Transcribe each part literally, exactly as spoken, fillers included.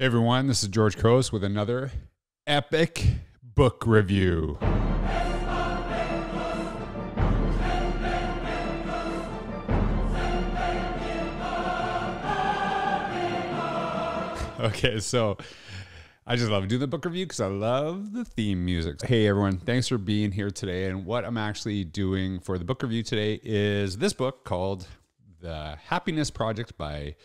Hey everyone, this is George Couros with another Epic Book Review. Okay, so I just love doing the book review because I love the theme music. Hey everyone, thanks for being here today. And what I'm actually doing for the book review today is this book called The Happiness Project by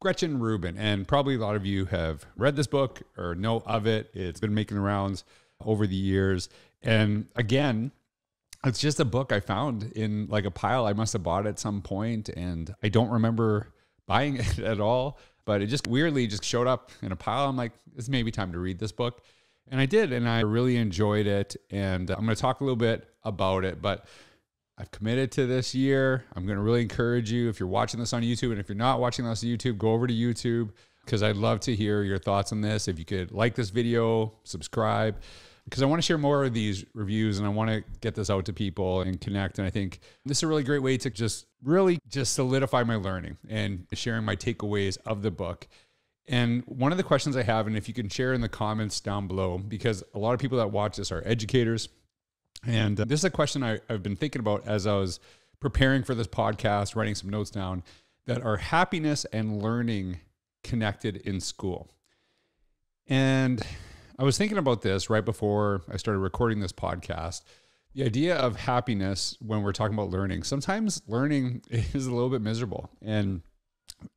Gretchen Rubin, and probably a lot of you have read this book or know of it. It's been making the rounds over the years. And again, it's just a book I found in like a pile. I must have bought it at some point, and I don't remember buying it at all, but it just weirdly just showed up in a pile. I'm like, it's maybe time to read this book. And I did, and I really enjoyed it. And I'm going to talk a little bit about it, but I've committed to this year. I'm going to really encourage you, if you're watching this on YouTube, and if you're not watching this on YouTube, go over to YouTube, because I'd love to hear your thoughts on this. If you could like this video, subscribe, because I want to share more of these reviews and I want to get this out to people and connect. And I think this is a really great way to just really just solidify my learning and sharing my takeaways of the book. And one of the questions I have, and if you can share in the comments down below, because a lot of people that watch this are educators. And this is a question I, I've been thinking about as I was preparing for this podcast, writing some notes down, that are happiness and learning connected in school? And I was thinking about this right before I started recording this podcast, the idea of happiness when we're talking about learning. Sometimes learning is a little bit miserable, and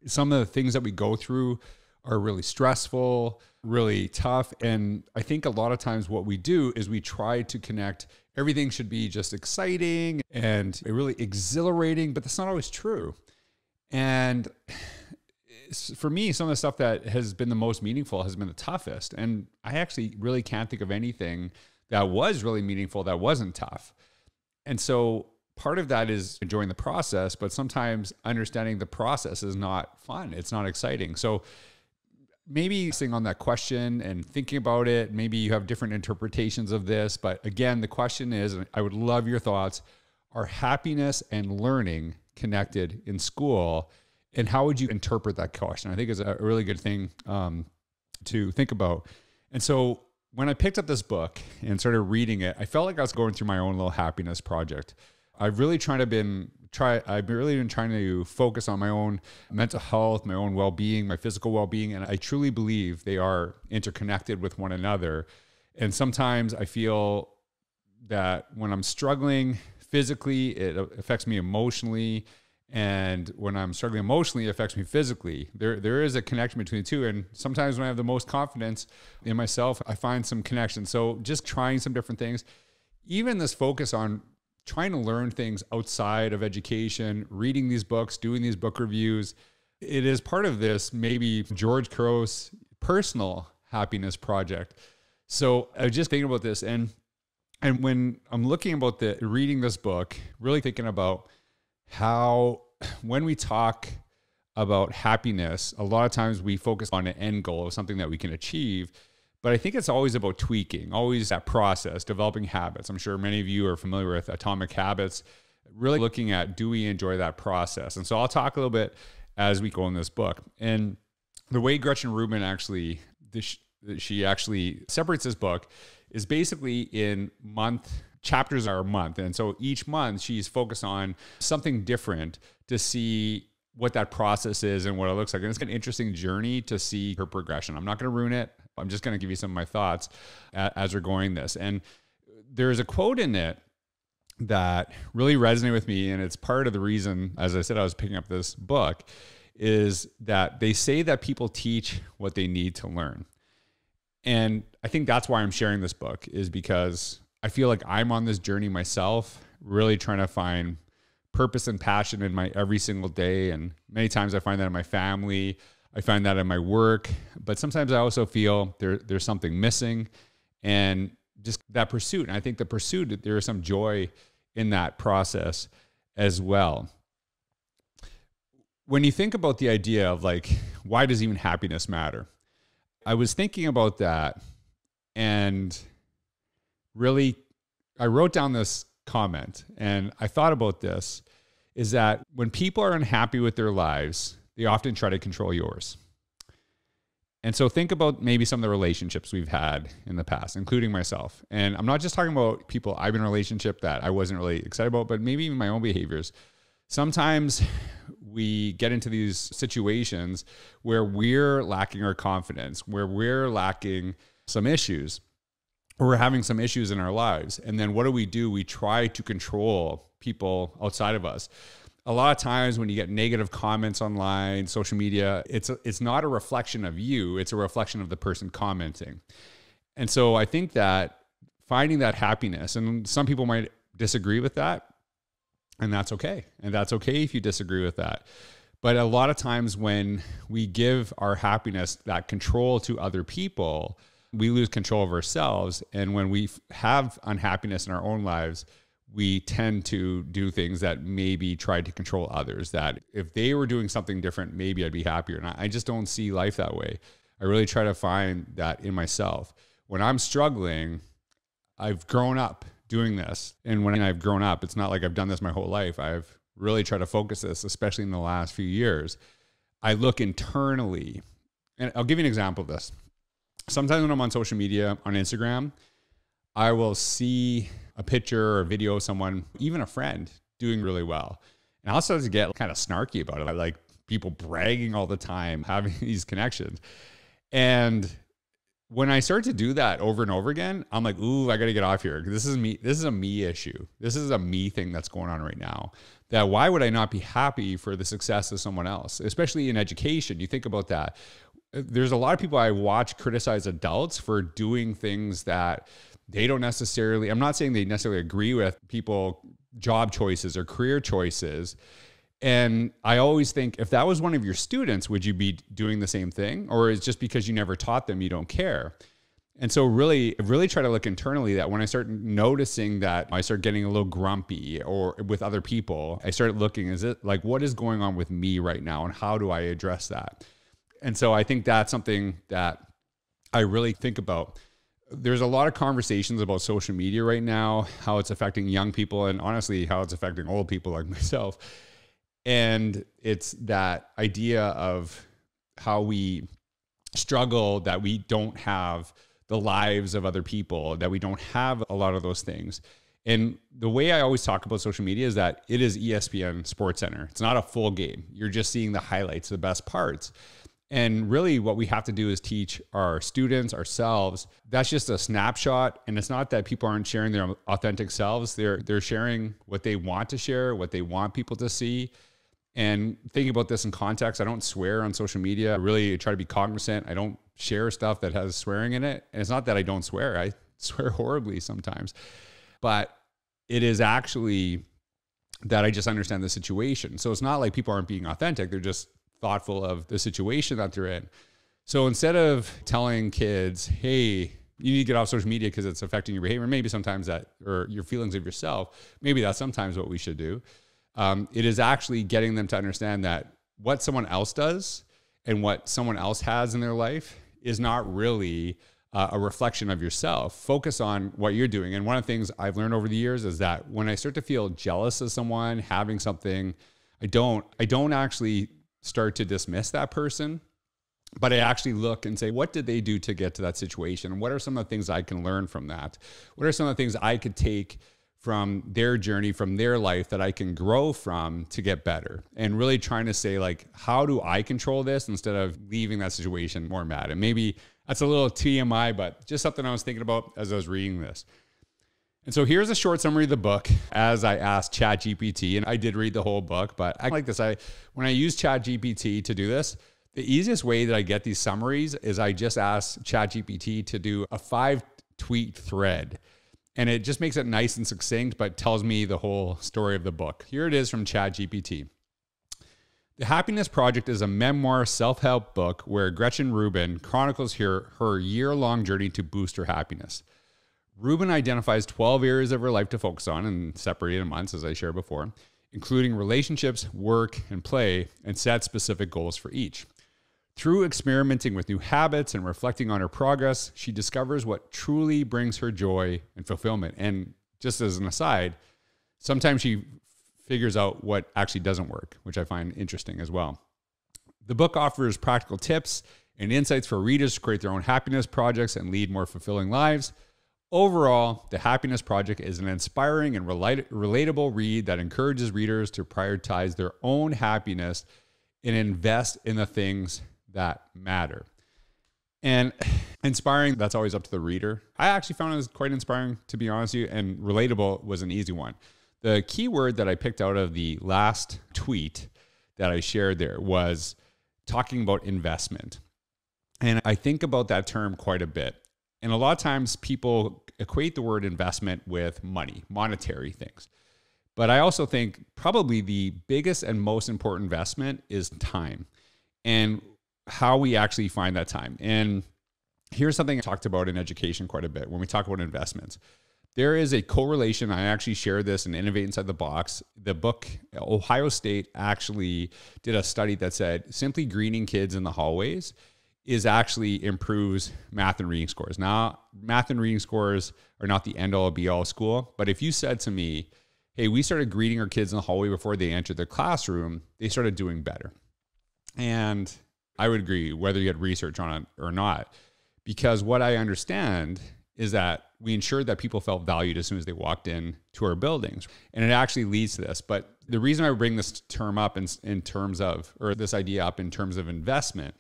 some of the things that we go through are really stressful, really tough. And I think a lot of times what we do is we try to connect. Everything should be just exciting and really exhilarating, but that's not always true. And for me, some of the stuff that has been the most meaningful has been the toughest. And I actually really can't think of anything that was really meaningful that wasn't tough. And so part of that is enjoying the process, but sometimes understanding the process is not fun. It's not exciting. So maybe sitting on that question and thinking about it, maybe you have different interpretations of this, but again, the question is, and I would love your thoughts, are happiness and learning connected in school? And how would you interpret that question? I think it's a really good thing um, to think about. And so when I picked up this book and started reading it, I felt like I was going through my own little happiness project. I've really tried to been try. I've really been trying to focus on my own mental health, my own well-being, my physical well-being, and I truly believe they are interconnected with one another. And sometimes I feel that when I'm struggling physically, it affects me emotionally, and when I'm struggling emotionally, it affects me physically. There, there is a connection between the two. And sometimes when I have the most confidence in myself, I find some connection. So just trying some different things, even this focus on trying to learn things outside of education, reading these books, doing these book reviews. It is part of this, maybe George Couros' personal happiness project. So I was just thinking about this. And, and when I'm looking about the reading this book, really thinking about how, when we talk about happiness, a lot of times we focus on an end goal of something that we can achieve. But I think it's always about tweaking, always that process, developing habits. I'm sure many of you are familiar with Atomic Habits, really looking at, do we enjoy that process? And so I'll talk a little bit as we go in this book. And the way Gretchen Rubin actually, she actually separates this book is basically in month, chapters are a month. And so each month she's focused on something different to see what that process is and what it looks like. And it's an interesting journey to see her progression. I'm not going to ruin it. I'm just going to give you some of my thoughts as we're going this. And there's a quote in it that really resonated with me. And it's part of the reason, as I said, I was picking up this book, is that they say that people teach what they need to learn. And I think that's why I'm sharing this book, is because I feel like I'm on this journey myself, really trying to find purpose and passion in my every single day. And many times I find that in my family, I find that in my work, but sometimes I also feel there, there's something missing, and just that pursuit. And I think the pursuit, there is some joy in that process as well. When you think about the idea of like, why does even happiness matter? I was thinking about that, and really I wrote down this comment and I thought about this, is that when people are unhappy with their lives, they often try to control yours. And so think about maybe some of the relationships we've had in the past, including myself. And I'm not just talking about people I've been in a relationship that I wasn't really excited about, but maybe even my own behaviors. Sometimes we get into these situations where we're lacking our confidence, where we're lacking some issues, or we're having some issues in our lives. And then what do we do? We try to control people outside of us. A lot of times when you get negative comments online, social media, it's a, it's not a reflection of you, it's a reflection of the person commenting. And so I think that finding that happiness, and some people might disagree with that, and that's okay. And that's okay if you disagree with that. But a lot of times when we give our happiness, that control, to other people, we lose control of ourselves. And when we have unhappiness in our own lives, we tend to do things that maybe try to control others, that if they were doing something different, maybe I'd be happier. And I just don't see life that way. I really try to find that in myself. When I'm struggling, I've grown up doing this. And when I've grown up, it's not like I've done this my whole life. I've really tried to focus this, especially in the last few years. I look internally. And I'll give you an example of this. Sometimes when I'm on social media, on Instagram, I will see a picture or video of someone, even a friend, doing really well. And I also get kind of snarky about it. I like people bragging all the time, having these connections. And when I start to do that over and over again, I'm like, ooh, I got to get off here. This is me. This is a me issue. This is a me thing that's going on right now. That why would I not be happy for the success of someone else, especially in education? You think about that. There's a lot of people I watch criticize adults for doing things that they don't necessarily, I'm not saying they necessarily agree with people, job choices or career choices. And I always think, if that was one of your students, would you be doing the same thing? Or is just because you never taught them, you don't care? And so really, really try to look internally, that when I start noticing that I start getting a little grumpy or with other people, I start looking, is it like, what is going on with me right now? And how do I address that? And so I think that's something that I really think about. There's a lot of conversations about social media right now, how it's affecting young people, and honestly, how it's affecting old people like myself. And it's that idea of how we struggle, that we don't have the lives of other people, that we don't have a lot of those things. And the way I always talk about social media is that it is E S P N Sports Center. It's not a full game. You're just seeing the highlights, the best parts. And really what we have to do is teach our students, ourselves, that's just a snapshot. And it's not that people aren't sharing their authentic selves. They're, they're sharing what they want to share, what they want people to see. And thinking about this in context, I don't swear on social media. I really try to be cognizant. I don't share stuff that has swearing in it. And it's not that I don't swear. I swear horribly sometimes. But it is actually that I just understand the situation. So it's not like people aren't being authentic. They're just thoughtful of the situation that they're in. So instead of telling kids, hey, you need to get off social media because it's affecting your behavior, maybe sometimes that, or your feelings of yourself, maybe that's sometimes what we should do. Um, it is actually getting them to understand that what someone else does and what someone else has in their life is not really uh, a reflection of yourself. Focus on what you're doing. And one of the things I've learned over the years is that when I start to feel jealous of someone having something, I don't, I don't actually start to dismiss that person, but I actually look and say, what did they do to get to that situation? What are some of the things I can learn from that? What are some of the things I could take from their journey, from their life, that I can grow from to get better? And really trying to say, like, how do I control this instead of leaving that situation more mad? And maybe that's a little T M I, but just something I was thinking about as I was reading this. And so here's a short summary of the book as I asked ChatGPT, and I did read the whole book, but I like this. I, when I use ChatGPT to do this, the easiest way that I get these summaries is I just ask ChatGPT to do a five tweet thread, and it just makes it nice and succinct, but tells me the whole story of the book. Here it is from ChatGPT. The Happiness Project is a memoir self-help book where Gretchen Rubin chronicles her, her year-long journey to boost her happiness. Rubin identifies twelve areas of her life to focus on and separated in months, as I shared before, including relationships, work, and play, and set specific goals for each. Through experimenting with new habits and reflecting on her progress, she discovers what truly brings her joy and fulfillment. And just as an aside, sometimes she figures out what actually doesn't work, which I find interesting as well. The book offers practical tips and insights for readers to create their own happiness projects and lead more fulfilling lives. Overall, The Happiness Project is an inspiring and relatable read that encourages readers to prioritize their own happiness and invest in the things that matter. And inspiring, that's always up to the reader. I actually found it was quite inspiring, to be honest with you, and relatable was an easy one. The key word that I picked out of the last tweet that I shared there was talking about investment. And I think about that term quite a bit. And a lot of times people equate the word investment with money, monetary things. But I also think probably the biggest and most important investment is time and how we actually find that time. And here's something I talked about in education quite a bit when we talk about investments. There is a correlation. I actually shared this in Innovate Inside the Box. The book, Ohio State actually did a study that said simply greeting kids in the hallways is actually improves math and reading scores. Now, math and reading scores are not the end all be all school, but if you said to me, hey, we started greeting our kids in the hallway before they entered their classroom, they started doing better. And I would agree whether you had research on it or not, because what I understand is that we ensured that people felt valued as soon as they walked in to our buildings. And it actually leads to this. But the reason I bring this term up in, in terms of, or this idea up in terms of investment,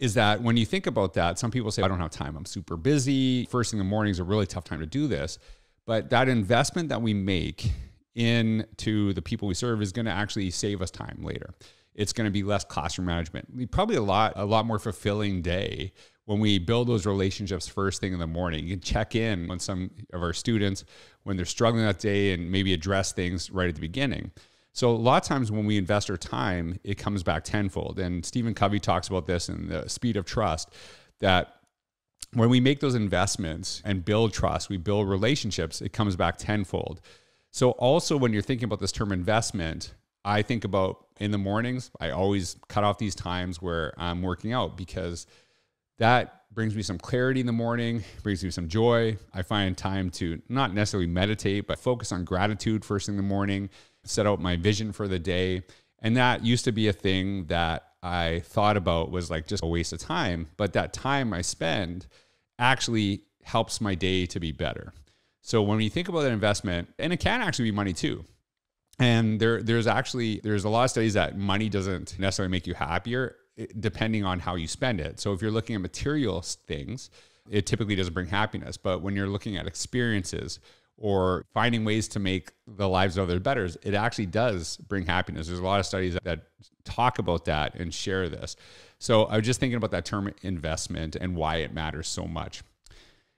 is that when you think about that, some people say, I don't have time, I'm super busy. First thing in the morning is a really tough time to do this. But that investment that we make into the people we serve is gonna actually save us time later. It's gonna be less classroom management. Probably a lot, a lot more fulfilling day when we build those relationships first thing in the morning. You can check in on some of our students when they're struggling that day and maybe address things right at the beginning. So a lot of times when we invest our time, it comes back tenfold. And Stephen Covey talks about this in the Speed of Trust, that when we make those investments and build trust, we build relationships, it comes back tenfold. So also when you're thinking about this term investment, I think about in the mornings, I always cut off these times where I'm working out because that brings me some clarity in the morning, brings me some joy. I find time to not necessarily meditate, but focus on gratitude first thing in the morning, set out my vision for the day. And that used to be a thing that I thought about was like just a waste of time. But that time I spend actually helps my day to be better. So when you think about that investment, and it can actually be money too. And there, there's actually, there's a lot of studies that money doesn't necessarily make you happier, depending on how you spend it. So if you're looking at material things, it typically doesn't bring happiness. But when you're looking at experiences or finding ways to make the lives of others better, it actually does bring happiness. There's a lot of studies that talk about that and share this. So I was just thinking about that term investment and why it matters so much.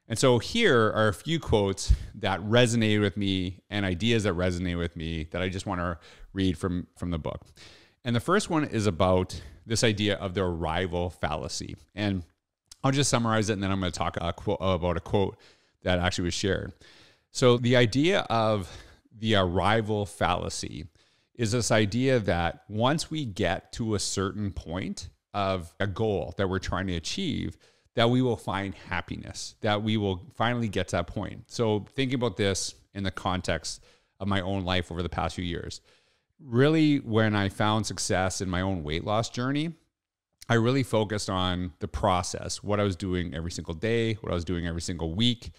And so here are a few quotes that resonated with me and ideas that resonate with me that I just want to read from, from the book. And the first one is about this idea of the arrival fallacy. And I'll just summarize it, and then I'm going to talk a quote, about a quote that actually was shared. So the idea of the arrival fallacy is this idea that once we get to a certain point of a goal that we're trying to achieve, that we will find happiness, that we will finally get to that point. So thinking about this in the context of my own life over the past few years, really, when I found success in my own weight loss journey, I really focused on the process, what I was doing every single day, what I was doing every single week.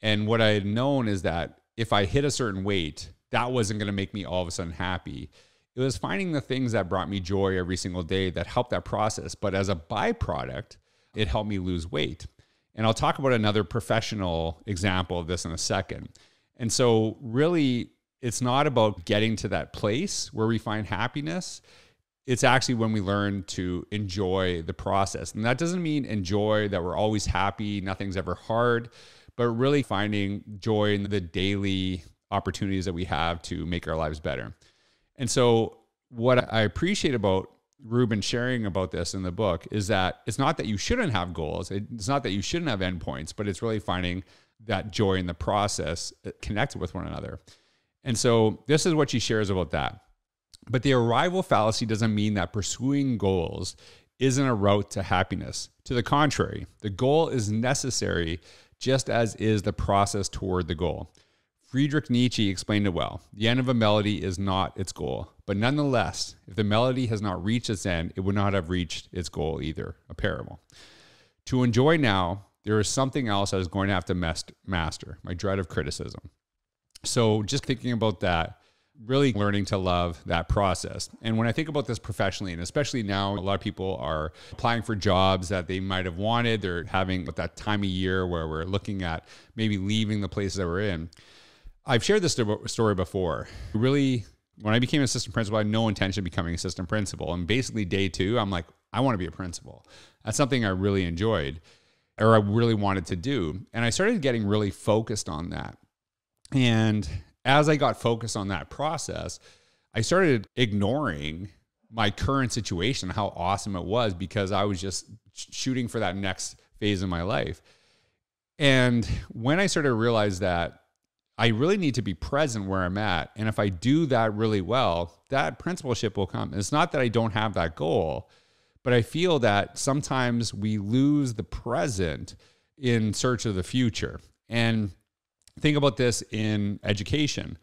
And what I had known is that if I hit a certain weight, that wasn't going to make me all of a sudden happy. It was finding the things that brought me joy every single day that helped that process. But as a byproduct, it helped me lose weight. And I'll talk about another professional example of this in a second. And so really, it's not about getting to that place where we find happiness. It's actually when we learn to enjoy the process. And that doesn't mean enjoy that we're always happy, nothing's ever hard, but really finding joy in the daily opportunities that we have to make our lives better. And so what I appreciate about Rubin sharing about this in the book is that it's not that you shouldn't have goals. It's not that you shouldn't have endpoints, but it's really finding that joy in the process connected with one another. And so this is what she shares about that. But the arrival fallacy doesn't mean that pursuing goals isn't a route to happiness. To the contrary, the goal is necessary just as is the process toward the goal. Friedrich Nietzsche explained it well. The end of a melody is not its goal. But nonetheless, if the melody has not reached its end, it would not have reached its goal either. A parable. To enjoy now, there is something else I was going to have to master, my dread of criticism. So just thinking about that, really learning to love that process. And when I think about this professionally, and especially now, a lot of people are applying for jobs that they might have wanted. They're having that time of year where we're looking at maybe leaving the places that we're in. I've shared this story before. Really, when I became assistant principal, I had no intention of becoming assistant principal. And basically day two, I'm like, I want to be a principal. That's something I really enjoyed, or I really wanted to do. And I started getting really focused on that. And as I got focused on that process, I started ignoring my current situation, how awesome it was, because I was just shooting for that next phase in my life. And when I started to realize that I really need to be present where I'm at, and if I do that really well, that principalship will come. And it's not that I don't have that goal, but I feel that sometimes we lose the present in search of the future. And think about this in education.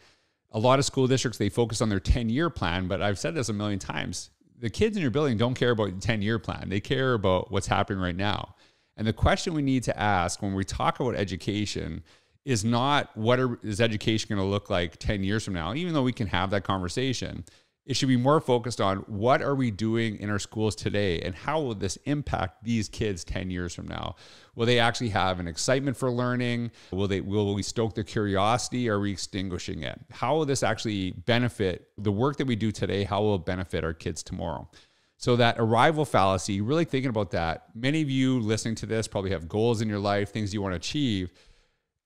A lot of school districts, they focus on their ten-year plan, but I've said this a million times. The kids in your building don't care about the ten-year plan. They care about what's happening right now. And the question we need to ask when we talk about education is not what are, is education going to look like ten years from now, even though we can have that conversation. It should be more focused on what are we doing in our schools today and how will this impact these kids ten years from now? Will they actually have an excitement for learning? Will they, will we stoke their curiosity? Or are we extinguishing it? How will this actually benefit the work that we do today? How will it benefit our kids tomorrow? So that arrival fallacy, really thinking about that. Many of you listening to this probably have goals in your life, things you want to achieve.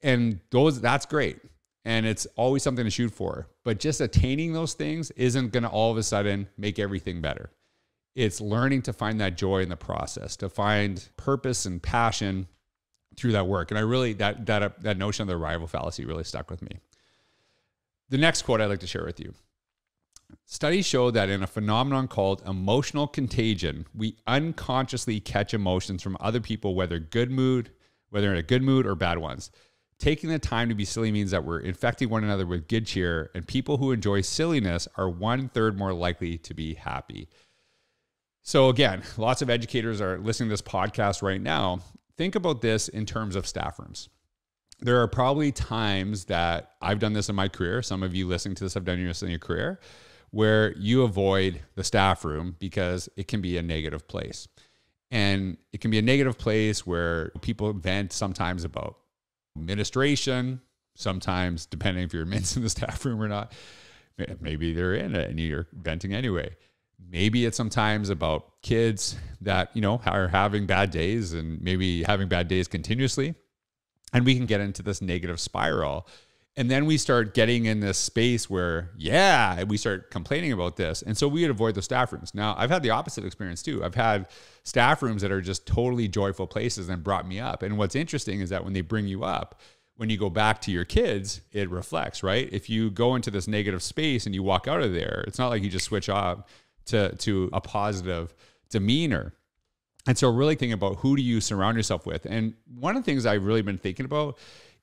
And those, that's great. And it's always something to shoot for. But just attaining those things isn't going to all of a sudden make everything better. It's learning to find that joy in the process, to find purpose and passion through that work. And I really, that, that, uh, that notion of the arrival fallacy really stuck with me. The next quote I'd like to share with you. Studies show that in a phenomenon called emotional contagion, we unconsciously catch emotions from other people, whether good mood, whether in a good mood or bad ones. Taking the time to be silly means that we're infecting one another with good cheer, and people who enjoy silliness are one third more likely to be happy. So again, lots of educators are listening to this podcast right now. Think about this in terms of staff rooms. There are probably times that I've done this in my career. Some of you listening to this have done this in your career, where you avoid the staff room because it can be a negative place. And it can be a negative place where people vent sometimes about administration, sometimes depending if you're in the staff room or not. Maybe they're in it and you're venting anyway. Maybe it's sometimes about kids that, you know, are having bad days and maybe having bad days continuously. And we can get into this negative spiral. And then we start getting in this space where, yeah, we start complaining about this. And so we would avoid the staff rooms. Now, I've had the opposite experience too. I've had staff rooms that are just totally joyful places and brought me up. And what's interesting is that when they bring you up, when you go back to your kids, it reflects, right? If you go into this negative space and you walk out of there, it's not like you just switch off to, to a positive demeanor. And so really thinking about who do you surround yourself with? And one of the things I've really been thinking about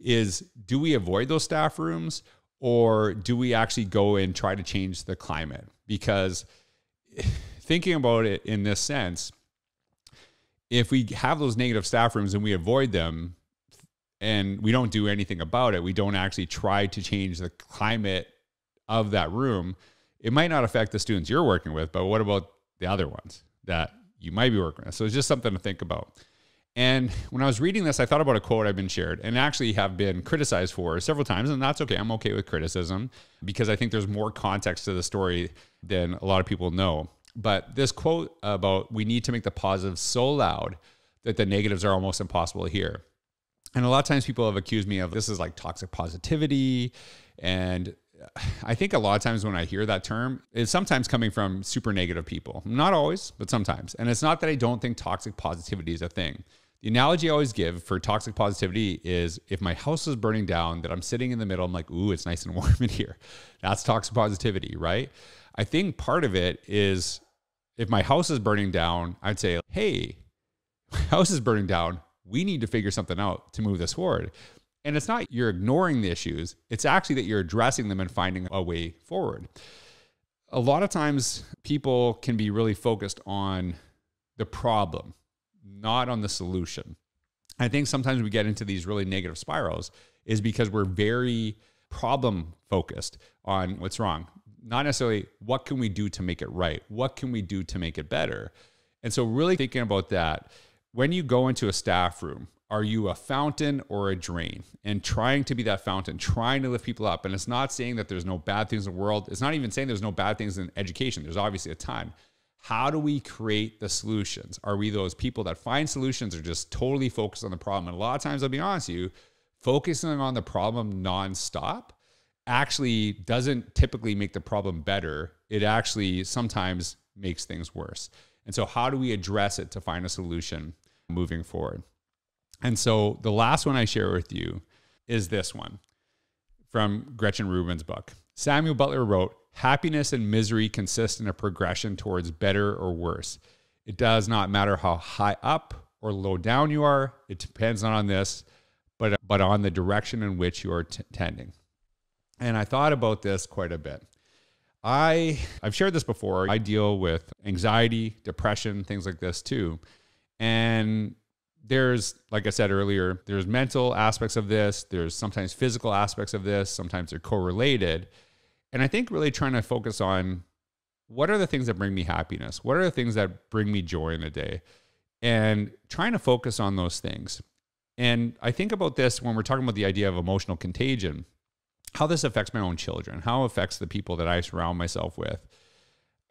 is, do we avoid those staff rooms, or do we actually go and try to change the climate? Because thinking about it in this sense, if we have those negative staff rooms and we avoid them and we don't do anything about it, we don't actually try to change the climate of that room, it might not affect the students you're working with, but what about the other ones that you might be working with? So it's just something to think about. And when I was reading this, I thought about a quote I've been shared and actually have been criticized for several times. And that's okay. I'm okay with criticism because I think there's more context to the story than a lot of people know. But this quote about we need to make the positives so loud that the negatives are almost impossible to hear. And a lot of times people have accused me of this is like toxic positivity. And I think a lot of times when I hear that term, it's sometimes coming from super negative people. Not always, but sometimes. And it's not that I don't think toxic positivity is a thing. The analogy I always give for toxic positivity is if my house is burning down, that I'm sitting in the middle, I'm like, ooh, it's nice and warm in here. That's toxic positivity, right? I think part of it is if my house is burning down, I'd say, hey, my house is burning down. We need to figure something out to move this forward. And it's not you're ignoring the issues, it's actually that you're addressing them and finding a way forward. A lot of times people can be really focused on the problem, not on the solution. I think sometimes we get into these really negative spirals is because we're very problem focused on what's wrong, not necessarily what can we do to make it right? What can we do to make it better? And so really thinking about that, when you go into a staff room, are you a fountain or a drain? And trying to be that fountain, trying to lift people up. And it's not saying that there's no bad things in the world. It's not even saying there's no bad things in education. There's obviously a ton. How do we create the solutions? Are we those people that find solutions or just totally focused on the problem? And a lot of times, I'll be honest with you, focusing on the problem nonstop actually doesn't typically make the problem better. It actually sometimes makes things worse. And so how do we address it to find a solution moving forward? And so the last one I share with you is this one from Gretchen Rubin's book. Samuel Butler wrote, happiness and misery consist in a progression towards better or worse. It does not matter how high up or low down you are. It depends not on this, but, but on the direction in which you are tending. And I thought about this quite a bit. I, I've shared this before. I deal with anxiety, depression, things like this too. And there's, like I said earlier, there's mental aspects of this. There's sometimes physical aspects of this. Sometimes they're correlated. And I think really trying to focus on what are the things that bring me happiness? What are the things that bring me joy in a day? And trying to focus on those things. And I think about this when we're talking about the idea of emotional contagion, how this affects my own children, how it affects the people that I surround myself with.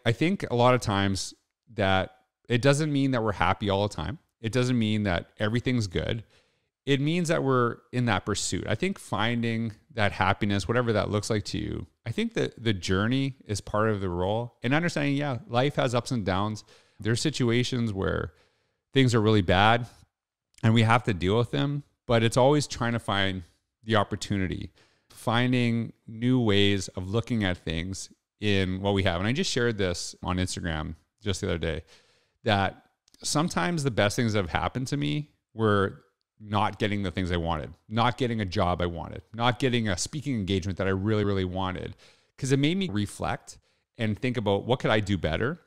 I think a lot of times that it doesn't mean that we're happy all the time. It doesn't mean that everything's good. It means that we're in that pursuit. I think finding that happiness, whatever that looks like to you, I think that the journey is part of the role and understanding, yeah, life has ups and downs. There are situations where things are really bad and we have to deal with them, but it's always trying to find the opportunity, finding new ways of looking at things in what we have. And I just shared this on Instagram just the other day that sometimes the best things that have happened to me were not getting the things I wanted, not getting a job I wanted, not getting a speaking engagement that I really, really wanted, because it made me reflect and think about what could I do better?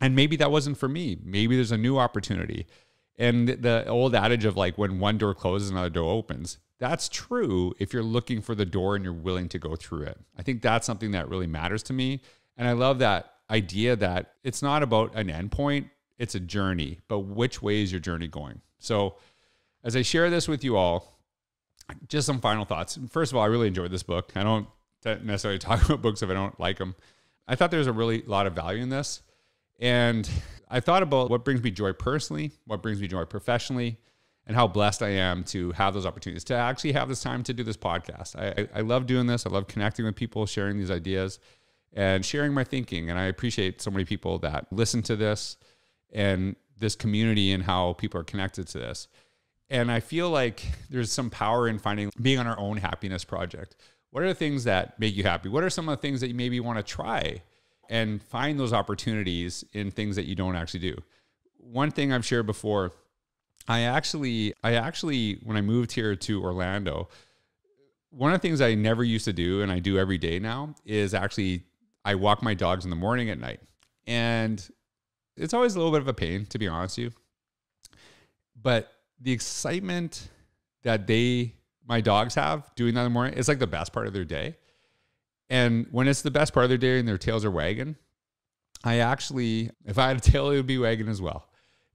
And maybe that wasn't for me. Maybe there's a new opportunity. And the old adage of like, when one door closes, another door opens, that's true if you're looking for the door and you're willing to go through it. I think that's something that really matters to me. And I love that idea that it's not about an endpoint, it's a journey, but which way is your journey going? So as I share this with you all, just some final thoughts. First of all, I really enjoyed this book. I don't necessarily talk about books if I don't like them. I thought there was a really lot of value in this. And I thought about what brings me joy personally, what brings me joy professionally, and how blessed I am to have those opportunities, to actually have this time to do this podcast. I, I love doing this. I love connecting with people, sharing these ideas, and sharing my thinking. And I appreciate so many people that listen to this and this community and how people are connected to this. And I feel like there's some power in finding, being on our own happiness project. What are the things that make you happy? What are some of the things that you maybe want to try and find those opportunities in things that you don't actually do? One thing I've shared before, I actually, I actually, when I moved here to Orlando, one of the things I never used to do and I do every day now is actually, I walk my dogs in the morning at night. And it's always a little bit of a pain, to be honest with you. But the excitement that they, my dogs have doing that in the morning, it's like the best part of their day. And when it's the best part of their day and their tails are wagging, I actually, if I had a tail, it would be wagging as well.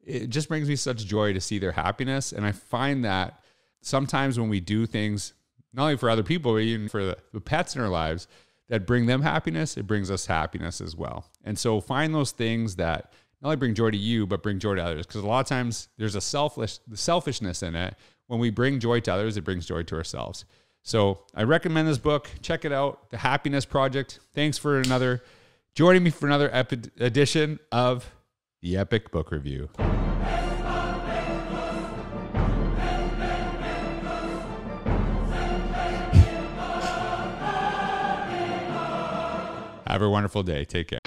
It just brings me such joy to see their happiness. And I find that sometimes when we do things, not only for other people, but even for the, the pets in our lives that bring them happiness, it brings us happiness as well. And so find those things that not only bring joy to you, but bring joy to others. Because a lot of times there's a selfish selfishness in it. When we bring joy to others, it brings joy to ourselves. So I recommend this book. Check it out, The Happiness Project. Thanks for another joining me for another epi- edition of the Epic Book Review. Have a wonderful day. Take care.